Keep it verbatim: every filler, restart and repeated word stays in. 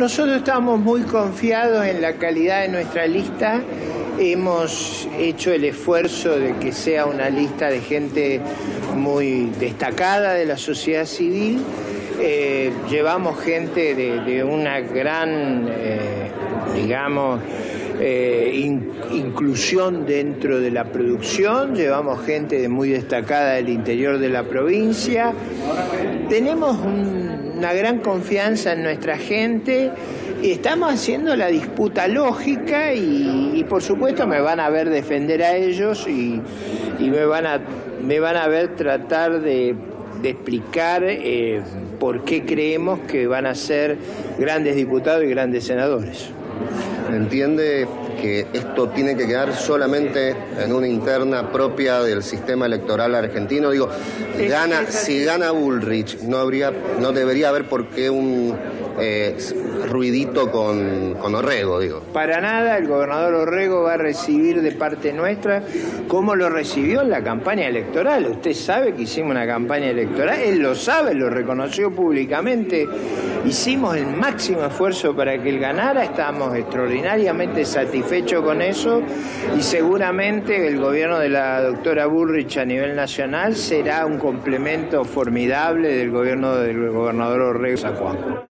Nosotros estamos muy confiados en la calidad de nuestra lista. Hemos hecho el esfuerzo de que sea una lista de gente muy destacada de la sociedad civil. Eh, llevamos gente de, de una gran, eh, digamos, eh, in, inclusión dentro de la producción, llevamos gente de muy destacada del interior de la provincia. Tenemos un, una gran confianza en nuestra gente y estamos haciendo la disputa lógica y, y por supuesto me van a ver defender a ellos y, y me, van a, me van a ver tratar de, de explicar eh, por qué creemos que van a ser grandes diputados y grandes senadores. ¿Entiende que esto tiene que quedar solamente en una interna propia del sistema electoral argentino? Digo, gana, si gana Bullrich, no habría, no debería haber por qué un eh, ruidito con, con Orrego, digo. Para nada, el gobernador Orrego va a recibir de parte nuestra como lo recibió en la campaña electoral. Usted sabe que hicimos una campaña electoral, él lo sabe, lo reconoció públicamente. Hicimos el máximo esfuerzo para que él ganara, estamos extraordinariamente satisfechos con eso y seguramente el gobierno de la doctora Bullrich a nivel nacional será un complemento formidable del gobierno del gobernador Orrego San Juan.